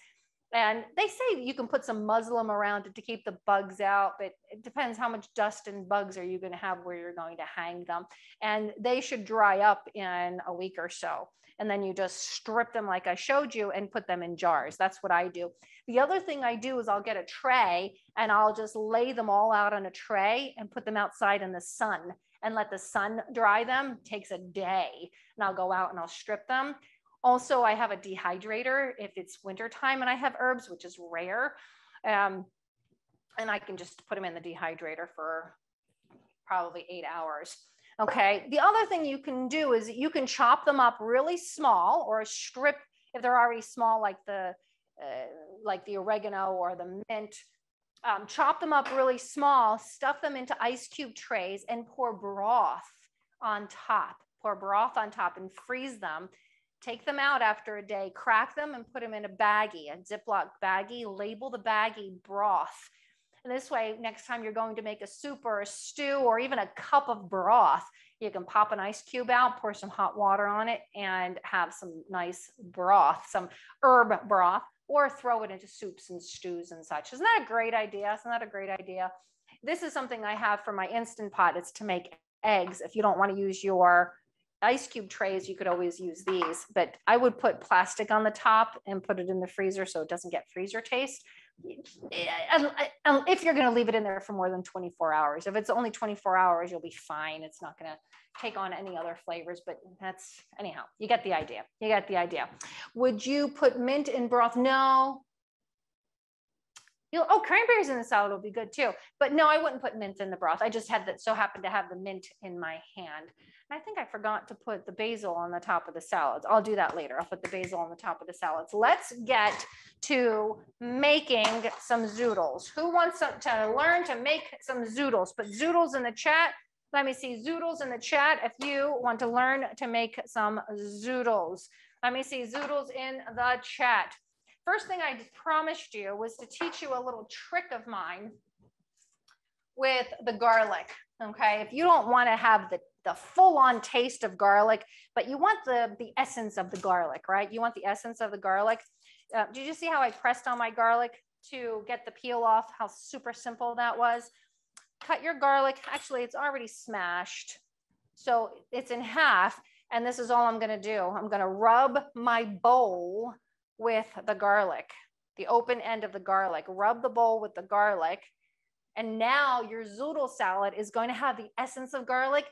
And they say you can put some muslin around it to keep the bugs out, but it depends how much dust and bugs are you going to have where you're going to hang them. And they should dry up in a week or so. And then you just strip them like I showed you and put them in jars. That's what I do. The other thing I do is I'll get a tray and I'll just lay them all out on a tray and put them outside in the sun and let the sun dry them. It takes a day. And I'll go out and I'll strip them. Also, I have a dehydrator if it's wintertime and I have herbs, which is rare. Um, and I can just put them in the dehydrator for probably eight hours. Okay. The other thing you can do is you can chop them up really small or strip if they're already small, like the, uh, like the oregano or the mint. Um, chop them up really small, stuff them into ice cube trays and pour broth on top, pour broth on top and freeze them. Take them out after a day, crack them and put them in a baggie, a Ziploc baggie, label the baggie broth. And this way, next time you're going to make a soup or a stew or even a cup of broth, you can pop an ice cube out, pour some hot water on it and have some nice broth, some herb broth, or throw it into soups and stews and such. Isn't that a great idea? Isn't that a great idea? This is something I have for my Instant Pot. It's to make eggs. If you don't want to use your ice cube trays, you could always use these, but I would put plastic on the top and put it in the freezer so it doesn't get freezer taste. If you're going to leave it in there for more than twenty-four hours, if it's only twenty-four hours, you'll be fine. It's not going to take on any other flavors, but that's anyhow, you get the idea. You get the idea. Would you put mint in broth? No. You'll, oh, cranberries in the salad will be good too. But no, I wouldn't put mint in the broth. I just had that so happened to have the mint in my hand. And I think I forgot to put the basil on the top of the salads. I'll do that later. I'll put the basil on the top of the salads. Let's get to making some zoodles. Who wants to learn to make some zoodles? Put zoodles in the chat. Let me see zoodles in the chat if you want to learn to make some zoodles. Let me see zoodles in the chat. First thing I promised you was to teach you a little trick of mine with the garlic, okay? If you don't wanna have the, the full-on taste of garlic, but you want the, the essence of the garlic, right? You want the essence of the garlic. Uh, did you see how I pressed on my garlic to get the peel off? How super simple that was. Cut your garlic, actually it's already smashed. So it's in half, and this is all I'm gonna do. I'm gonna rub my bowl with the garlic, the open end of the garlic, rub the bowl with the garlic. And now your zoodle salad is going to have the essence of garlic,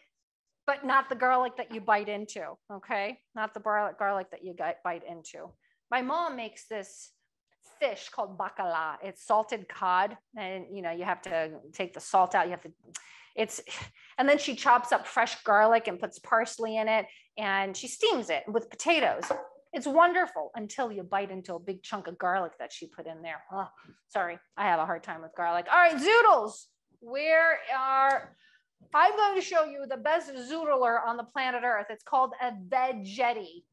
but not the garlic that you bite into, okay? Not the garlic garlic that you bite into. My mom makes this fish called bacala. It's salted cod. And you know, you have to take the salt out. You have to, it's, and then she chops up fresh garlic and puts parsley in it. And she steams it with potatoes. It's wonderful until you bite into a big chunk of garlic that she put in there. Oh, sorry, I have a hard time with garlic. All right, zoodles. Where are, I'm going to show you the best zoodler on the planet Earth. It's called a Veggetti.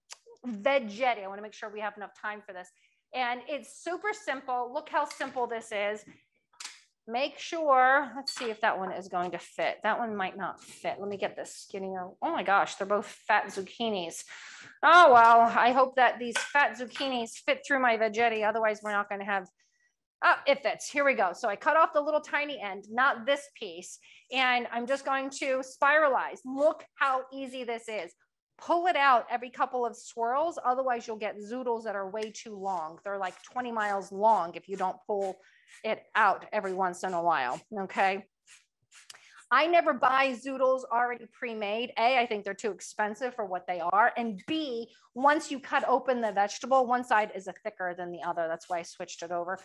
Veggetti, I wanna make sure we have enough time for this. And it's super simple. Look how simple this is. Make sure, let's see if that one is going to fit. That one might not fit. Let me get this skinnier. Oh my gosh, they're both fat zucchinis. Oh, well, I hope that these fat zucchinis fit through my Veggetti. Otherwise, we're not going to have Oh, it fits. Here we go. So I cut off the little tiny end, not this piece, and I'm just going to spiralize. Look how easy this is. Pull it out every couple of swirls. Otherwise you'll get zoodles that are way too long. They're like twenty miles long if you don't pull it out every once in a while. Okay. I never buy zoodles already pre-made. A, I think they're too expensive for what they are. And B, once you cut open the vegetable, one side is a thicker than the other. That's why I switched it over.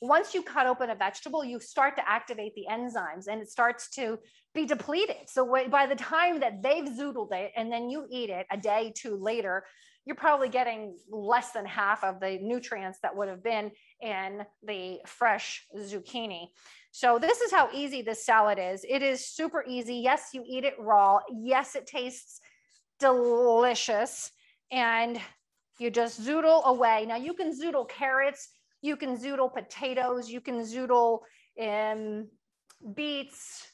Once you cut open a vegetable, you start to activate the enzymes and it starts to be depleted. So by the time that they've zoodled it and then you eat it a day, two later, you're probably getting less than half of the nutrients that would have been in the fresh zucchini. So this is how easy this salad is. It is super easy. Yes, you eat it raw. Yes, it tastes delicious. And you just zoodle away. Now you can zoodle carrots. You can zoodle potatoes. You can zoodle um, beets,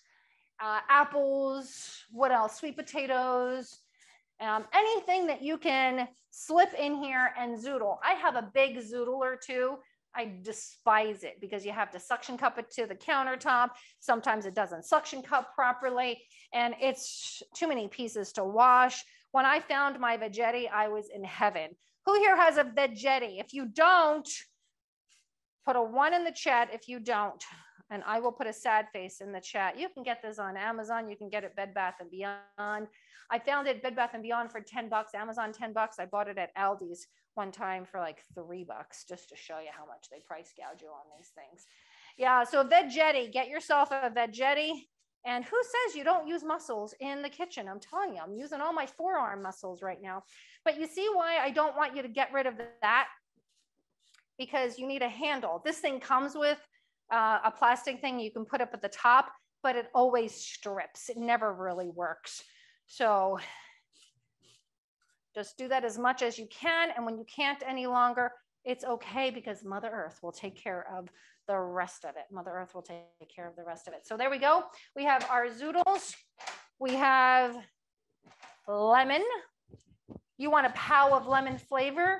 uh, apples, what else? Sweet potatoes. Um, anything that you can slip in here and zoodle. I have a big zoodler too. I despise it because you have to suction cup it to the countertop. Sometimes it doesn't suction cup properly and it's too many pieces to wash. When I found my Veggetti, I was in heaven. Who here has a Veggetti? If you don't, put a one in the chat if you don't. And I will put a sad face in the chat. You can get this on Amazon. You can get it Bed Bath and Beyond. I found it Bed Bath and Beyond for ten bucks, Amazon ten bucks. I bought it at Aldi's one time for like three bucks, just to show you how much they price gouge you on these things. Yeah, so Veggetti, get yourself a Veggetti. And who says you don't use muscles in the kitchen? I'm telling you, I'm using all my forearm muscles right now. But you see why I don't want you to get rid of that? Because you need a handle. This thing comes with Uh, a plastic thing you can put up at the top, but it always strips. It never really works. So just do that as much as you can. And when you can't any longer, it's okay because Mother Earth will take care of the rest of it. Mother Earth will take care of the rest of it. So there we go. We have our zoodles. We have lemon. You want a pow of lemon flavor,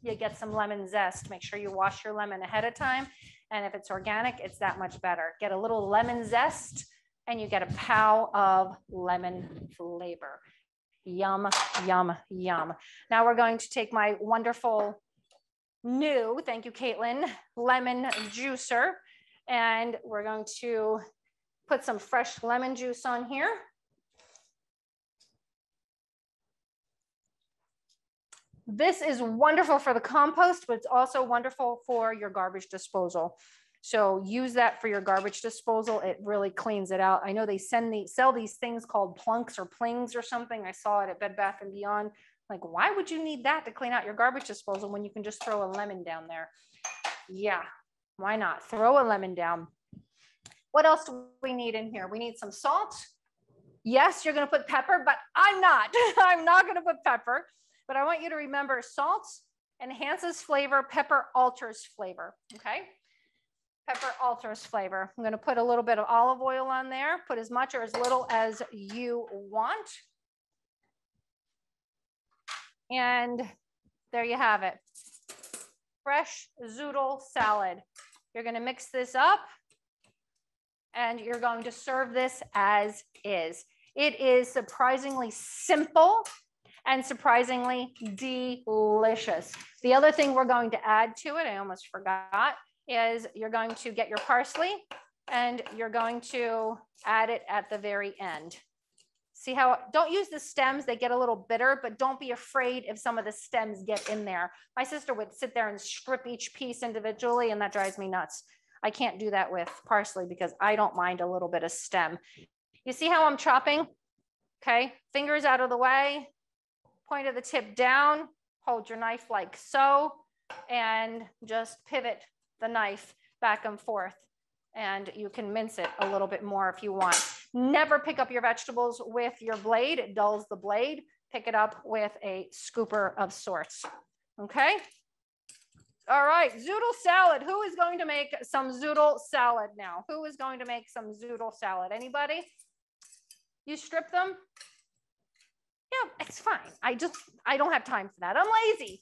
you get some lemon zest. Make sure you wash your lemon ahead of time. And if it's organic, it's that much better. Get a little lemon zest and you get a pow of lemon flavor. Yum, yum, yum. Now we're going to take my wonderful new, thank you, Caitlin, lemon juicer. And we're going to put some fresh lemon juice on here. This is wonderful for the compost, but it's also wonderful for your garbage disposal. So use that for your garbage disposal. It really cleans it out. I know they send the, sell these things called plunks or plings or something. I saw it at Bed Bath and Beyond. Like, why would you need that to clean out your garbage disposal when you can just throw a lemon down there? Yeah, why not? Throw a lemon down. What else do we need in here? We need some salt. Yes, you're going to put pepper, but I'm not. I'm not going to put pepper. But I want you to remember salt enhances flavor, pepper alters flavor, okay? Pepper alters flavor. I'm gonna put a little bit of olive oil on there, put as much or as little as you want. And there you have it. Fresh zoodle salad. You're gonna mix this up and you're going to serve this as is. It is surprisingly simple and surprisingly delicious. The other thing we're going to add to it, I almost forgot, is you're going to get your parsley and you're going to add it at the very end. See how, don't use the stems, they get a little bitter, but don't be afraid if some of the stems get in there. My sister would sit there and strip each piece individually and that drives me nuts. I can't do that with parsley because I don't mind a little bit of stem. You see how I'm chopping? Okay, fingers out of the way. Point of the tip down, hold your knife like so, and just pivot the knife back and forth. And you can mince it a little bit more if you want. Never pick up your vegetables with your blade. It dulls the blade. Pick it up with a scooper of sorts. Okay. All right. Zoodle salad. Who is going to make some zoodle salad now? Who is going to make some zoodle salad? Anybody? You strip them? Yeah, that's fine. I just, I don't have time for that. I'm lazy.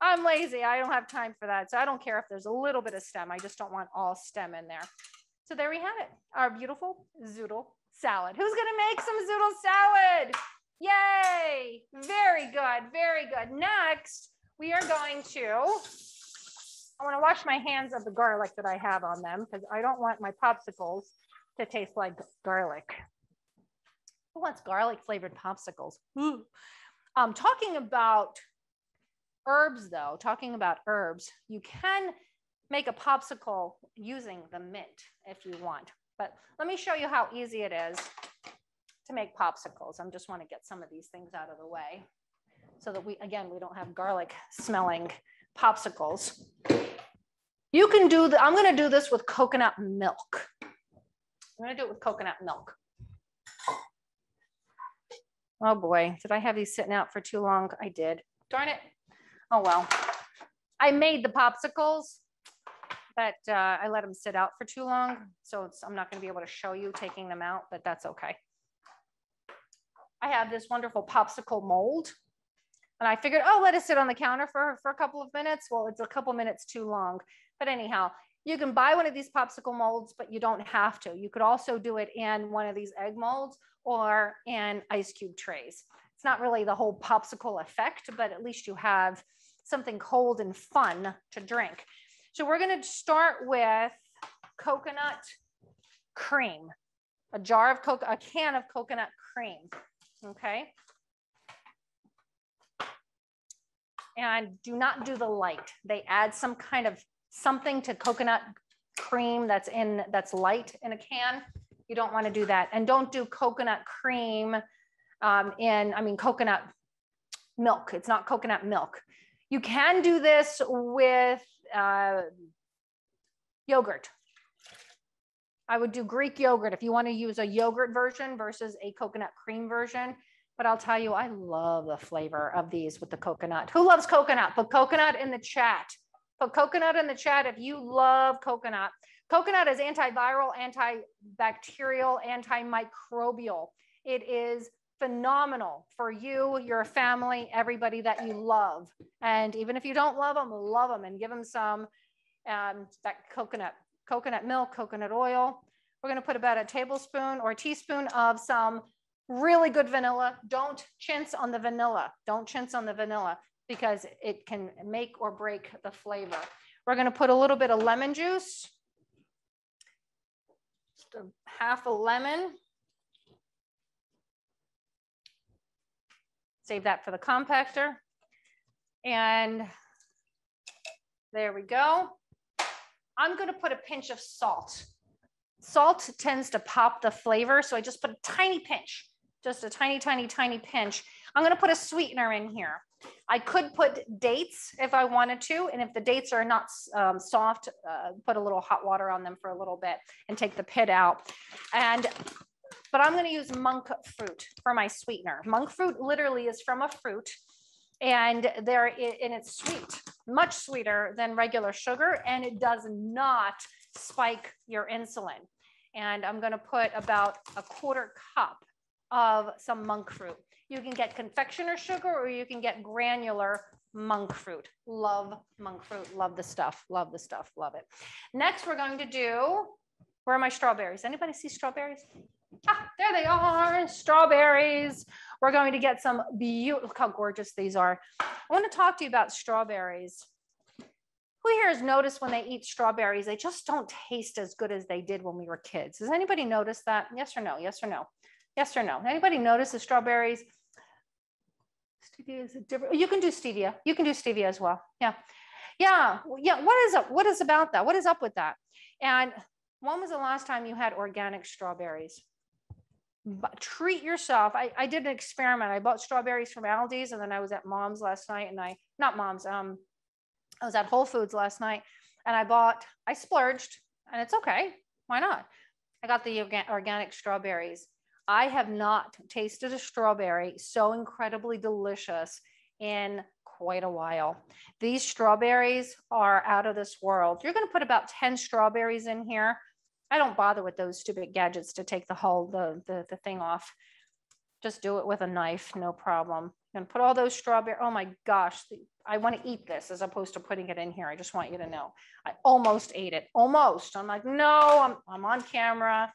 I'm lazy. I don't have time for that. So I don't care if there's a little bit of stem. I just don't want all stem in there. So there we have it. Our beautiful zoodle salad. Who's going to make some zoodle salad? Yay. Very good. Very good. Next, we are going to, I want to wash my hands of the garlic that I have on them because I don't want my popsicles to taste like garlic. Who wants garlic flavored popsicles? Ooh. Um, talking about herbs though, talking about herbs, you can make a popsicle using the mint if you want, but let me show you how easy it is to make popsicles. I just want to get some of these things out of the way so that we, again, we don't have garlic smelling popsicles. You can do the, I'm going to do this with coconut milk. I'm going to do it with coconut milk. Oh boy, did I have these sitting out for too long? I did. Darn it. Oh well. I made the popsicles, but uh, I let them sit out for too long. So it's, I'm not going to be able to show you taking them out, but that's okay. I have this wonderful popsicle mold. And I figured, oh, let it sit on the counter for, for a couple of minutes. Well, it's a couple minutes too long. But anyhow, you can buy one of these popsicle molds, but you don't have to. You could also do it in one of these egg molds or in ice cube trays. It's not really the whole popsicle effect, but at least you have something cold and fun to drink. So we're going to start with coconut cream, a jar of coconut, a can of coconut cream. Okay. And do not do the light. They add some kind of something to coconut cream that's in, that's light in a can. You don't want to do that. And don't do coconut cream um, in, I mean, coconut milk. It's not coconut milk. You can do this with uh, yogurt. I would do Greek yogurt if you want to use a yogurt version versus a coconut cream version. But I'll tell you, I love the flavor of these with the coconut. Who loves coconut? Put coconut in the chat. Put coconut in the chat if you love coconut. Coconut is antiviral, antibacterial, antimicrobial. It is phenomenal for you, your family, everybody that you love. And even if you don't love them, love them and give them some um, that coconut, coconut milk, coconut oil. We're going to put about a tablespoon or a teaspoon of some really good vanilla. Don't chintz on the vanilla. Don't chintz on the vanilla because it can make or break the flavor. We're going to put a little bit of lemon juice, just a half a lemon. Save that for the compactor. And there we go. I'm going to put a pinch of salt. Salt tends to pop the flavor. So I just put a tiny pinch. Just a tiny, tiny, tiny pinch. I'm going to put a sweetener in here. I could put dates if I wanted to. And if the dates are not um, soft, uh, put a little hot water on them for a little bit and take the pit out. And, but I'm going to use monk fruit for my sweetener. Monk fruit literally is from a fruit and there, and it's sweet, much sweeter than regular sugar. And it does not spike your insulin. And I'm going to put about a quarter cup of some monk fruit. You can get confectioner sugar or you can get granular monk fruit. Love monk fruit. Love the stuff. Love the stuff. Love it. Next, we're going to do, where are my strawberries? Anybody see strawberries? Ah, there they are. Strawberries. We're going to get some beautiful, look how gorgeous these are. I want to talk to you about strawberries. Who here has noticed when they eat strawberries, they just don't taste as good as they did when we were kids? Does anybody notice that? Yes or no? Yes or no? Yes or no? Anybody notice the strawberries? Stevia is a different, you can do stevia. You can do stevia as well. Yeah. Yeah. Yeah. What is up? What is about that? What is up with that? And when was the last time you had organic strawberries? But treat yourself. I, I did an experiment. I bought strawberries from Aldi's and then I was at Mom's last night and I, not Mom's, um, I was at Whole Foods last night and I bought, I splurged and it's okay. Why not? I got the organ, organic strawberries. I have not tasted a strawberry so incredibly delicious in quite a while. These strawberries are out of this world. You're going to put about ten strawberries in here. I don't bother with those stupid gadgets to take the whole, the, the, the thing off. Just do it with a knife, no problem. And put all those strawberry, oh my gosh, I want to eat this as opposed to putting it in here. I just want you to know. I almost ate it, almost. I'm like, no, I'm, I'm on camera.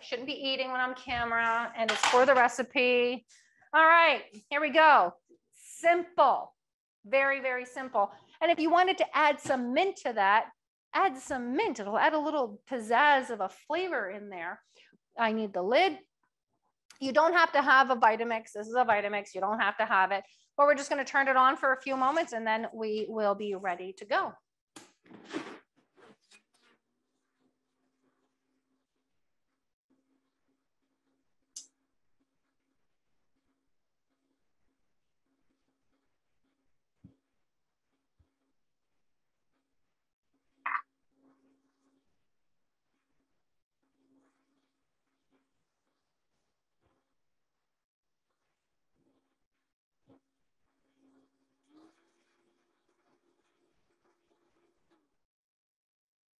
Shouldn't be eating when I'm camera, and it's for the recipe. All right, here we go. Simple, very, very simple. And if you wanted to add some mint to that, add some mint. It'll add a little pizzazz of a flavor in there. I need the lid. You don't have to have a Vitamix. This is a Vitamix. You don't have to have it, but we're just going to turn it on for a few moments and then we will be ready to go.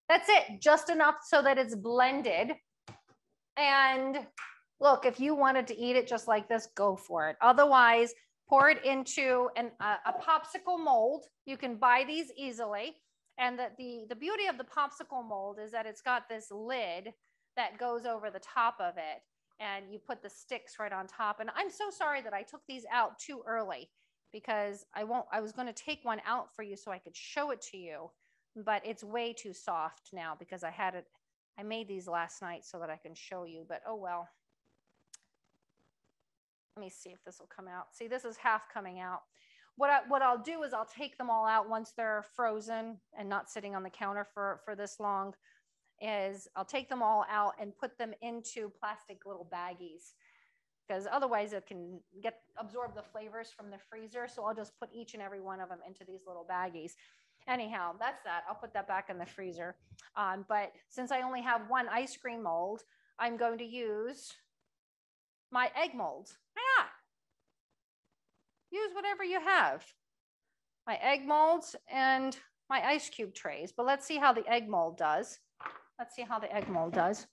That's it, just enough so that it's blended. And look, if you wanted to eat it just like this, go for it. Otherwise, pour it into an, uh, a popsicle mold. You can buy these easily. And that the, the beauty of the popsicle mold is that it's got this lid that goes over the top of it. And you put the sticks right on top. And I'm so sorry that I took these out too early because I won't, I was going to take one out for you so I could show it to you. But it's way too soft now because I had it, I made these last night so that I can show you, but oh well. Let me see if this will come out. See, this is half coming out. What, I, what I'll do is I'll take them all out once they're frozen and not sitting on the counter for, for this long, is I'll take them all out and put them into plastic little baggies because otherwise it can get absorb the flavors from the freezer. So I'll just put each and every one of them into these little baggies. Anyhow, that's that. I'll put that back in the freezer. Um, but since I only have one ice cream mold, I'm going to use my egg mold. Why not? Use whatever you have. My egg molds and my ice cube trays. But let's see how the egg mold does. Let's see how the egg mold does.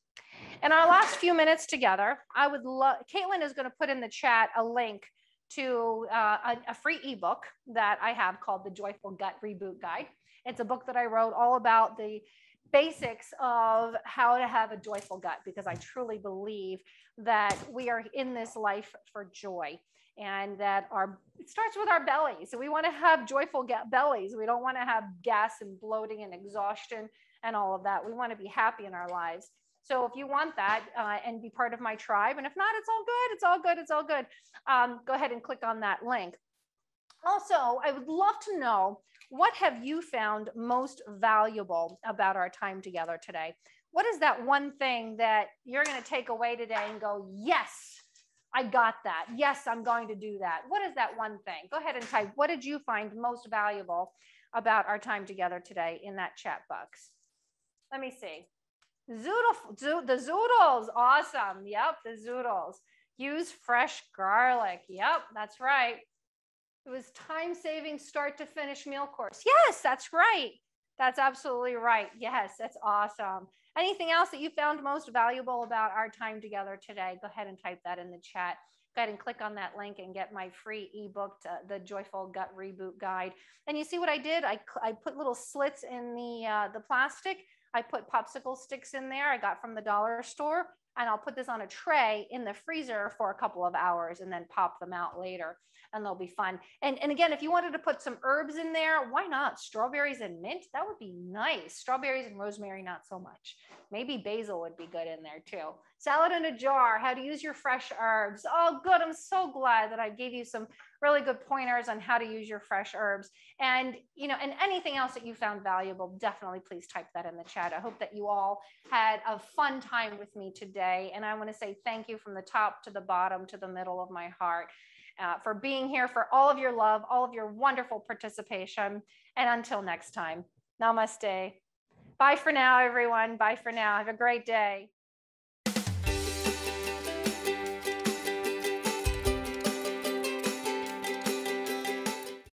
In our last few minutes together, I would love, Caitlin is going to put in the chat a link to uh, a, a free ebook that I have called The Joyful Gut Reboot Guide. It's a book that I wrote all about the basics of how to have a joyful gut, because I truly believe that we are in this life for joy and that our, it starts with our belly. So we want to have joyful gut bellies. We don't want to have gas and bloating and exhaustion and all of that. We want to be happy in our lives. So if you want that uh, and be part of my tribe, and if not, it's all good, it's all good, it's all good. Um, go ahead and click on that link. Also, I would love to know, what have you found most valuable about our time together today? What is that one thing that you're going to take away today and go, yes, I got that. Yes, I'm going to do that. What is that one thing? Go ahead and type, what did you find most valuable about our time together today in that chat box? Let me see. Zoodle, the zoodles, awesome. Yep, the zoodles. Use fresh garlic. Yep, that's right. It was time-saving start to finish meal course. Yes, that's right. That's absolutely right. Yes, that's awesome. Anything else that you found most valuable about our time together today? Go ahead and type that in the chat. Go ahead and click on that link and get my free ebook, The Joyful Gut Reboot Guide. And you see what I did? I, I put little slits in the uh, the plastic. I put popsicle sticks in there I got from the dollar store, and I'll put this on a tray in the freezer for a couple of hours and then pop them out later, and they'll be fun. And, and again, if you wanted to put some herbs in there, why not? Strawberries and mint, that would be nice. Strawberries and rosemary, not so much. Maybe basil would be good in there too. Salad in a jar, how to use your fresh herbs. Oh, good, I'm so glad that I gave you some really good pointers on how to use your fresh herbs. And, you know, and anything else that you found valuable, definitely please type that in the chat. I hope that you all had a fun time with me today. And I want to say thank you from the top to the bottom to the middle of my heart uh, for being here, for all of your love, all of your wonderful participation. And until next time, namaste. Bye for now, everyone. Bye for now. Have a great day.